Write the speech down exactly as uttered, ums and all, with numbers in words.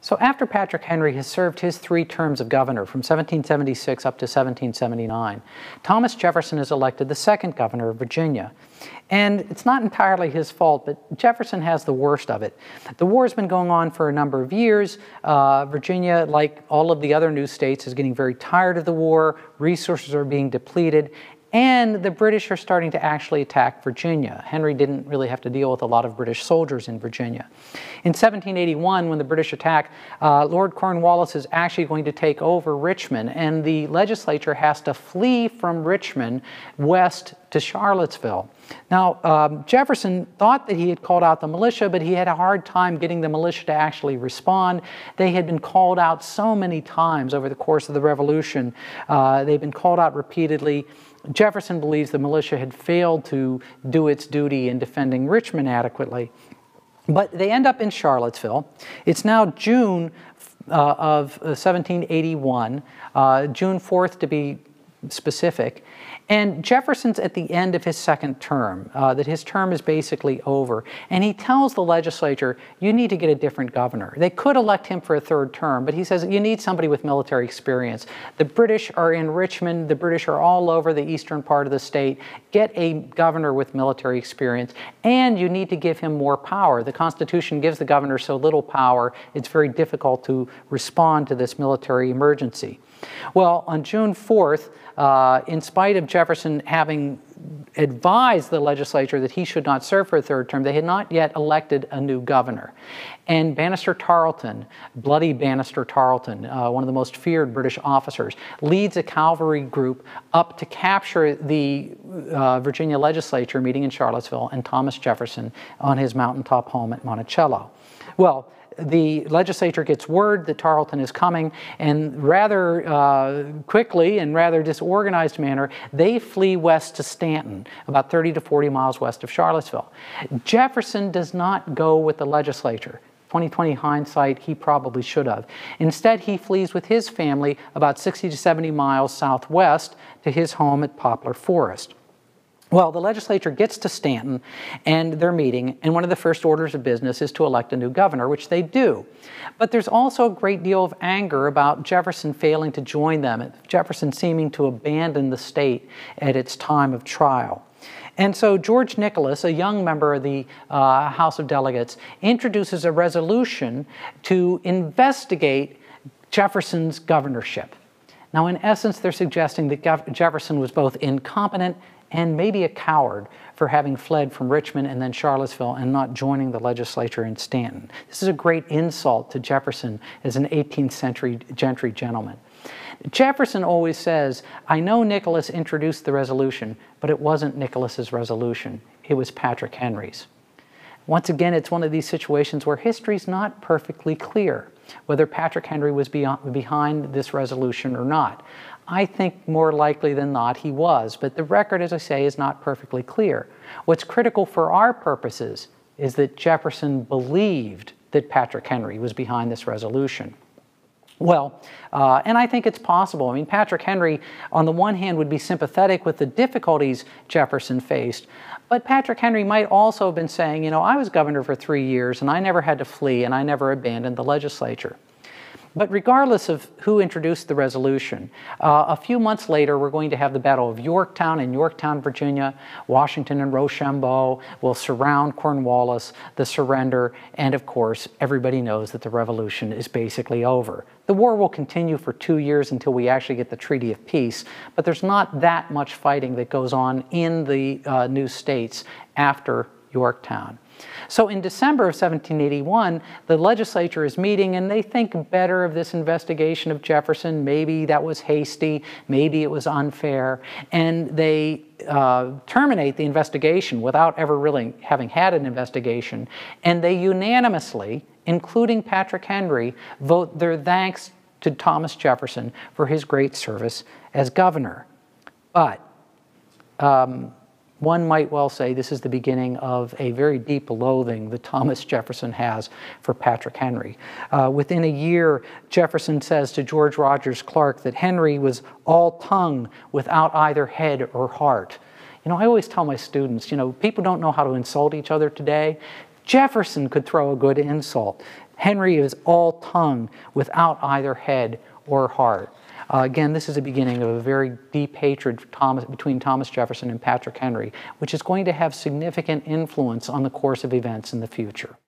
So after Patrick Henry has served his three terms of governor from seventeen seventy-six up to seventeen seventy-nine, Thomas Jefferson is elected the second governor of Virginia. And it's not entirely his fault, but Jefferson has the worst of it. The war's been going on for a number of years. Uh, Virginia, like all of the other new states, is getting very tired of the war. Resources are being depleted. And the British are starting to actually attack Virginia. Henry didn't really have to deal with a lot of British soldiers in Virginia. In seventeen eighty-one, when the British attack, uh, Lord Cornwallis is actually going to take over Richmond, and the legislature has to flee from Richmond west to Charlottesville. Now, um, Jefferson thought that he had called out the militia, but he had a hard time getting the militia to actually respond. They had been called out so many times over the course of the Revolution. Uh, they've been called out repeatedly. Jefferson believes the militia had failed to do its duty in defending Richmond adequately. But they end up in Charlottesville. It's now June uh, of seventeen eighty-one, uh, June fourth to be specific. And Jefferson's at the end of his second term, uh, that his term is basically over. And he tells the legislature, you need to get a different governor. They could elect him for a third term, but he says, you need somebody with military experience. The British are in Richmond. The British are all over the eastern part of the state. Get a governor with military experience, and you need to give him more power. The Constitution gives the governor so little power, it's very difficult to respond to this military emergency. Well, on June fourth, uh, in spite of Jefferson having advised the legislature that he should not serve for a third term, they had not yet elected a new governor. And Banastre Tarleton, bloody Banastre Tarleton, uh, one of the most feared British officers, leads a cavalry group up to capture the uh, Virginia legislature meeting in Charlottesville and Thomas Jefferson on his mountaintop home at Monticello. Well, the legislature gets word that Tarleton is coming, and rather uh, quickly and rather disorganized manner, they flee west to Staunton, about thirty to forty miles west of Charlottesville. Jefferson does not go with the legislature. twenty twenty hindsight, he probably should have. Instead, he flees with his family about sixty to seventy miles southwest to his home at Poplar Forest. Well, the legislature gets to Staunton and they're meeting, and one of the first orders of business is to elect a new governor, which they do. But there's also a great deal of anger about Jefferson failing to join them, Jefferson seeming to abandon the state at its time of trial. And so George Nicholas, a young member of the uh, House of Delegates, introduces a resolution to investigate Jefferson's governorship. Now, in essence, they're suggesting that Jefferson was both incompetent and maybe a coward for having fled from Richmond and then Charlottesville and not joining the legislature in Staunton. This is a great insult to Jefferson as an eighteenth century gentry gentleman. Jefferson always says, I know Nicholas introduced the resolution, but it wasn't Nicholas's resolution. It was Patrick Henry's. Once again, it's one of these situations where history's not perfectly clear whether Patrick Henry was beyond, behind this resolution or not. I think more likely than not he was, but the record, as I say, is not perfectly clear. What's critical for our purposes is that Jefferson believed that Patrick Henry was behind this resolution. Well, uh, and I think it's possible. I mean, Patrick Henry, on the one hand, would be sympathetic with the difficulties Jefferson faced, but Patrick Henry might also have been saying, you know, I was governor for three years and I never had to flee and I never abandoned the legislature. But regardless of who introduced the resolution, uh, a few months later we're going to have the Battle of Yorktown in Yorktown, Virginia. Washington and Rochambeau will surround Cornwallis, the surrender, and of course everybody knows that the Revolution is basically over. The war will continue for two years until we actually get the Treaty of Peace, but there's not that much fighting that goes on in the uh, new states after Yorktown. So in December of seventeen eighty-one, the legislature is meeting and they think better of this investigation of Jefferson. Maybe that was hasty, maybe it was unfair, and they uh, terminate the investigation without ever really having had an investigation, and they unanimously, including Patrick Henry, vote their thanks to Thomas Jefferson for his great service as governor. But um, one might well say this is the beginning of a very deep loathing that Thomas Jefferson has for Patrick Henry. Uh, within a year, Jefferson says to George Rogers Clark that Henry was all tongue without either head or heart. You know, I always tell my students, you know, people don't know how to insult each other today. Jefferson could throw a good insult. Henry is all tongue without either head or heart. Uh, again, this is the beginning of a very deep hatred Thomas, between Thomas Jefferson and Patrick Henry, which is going to have significant influence on the course of events in the future.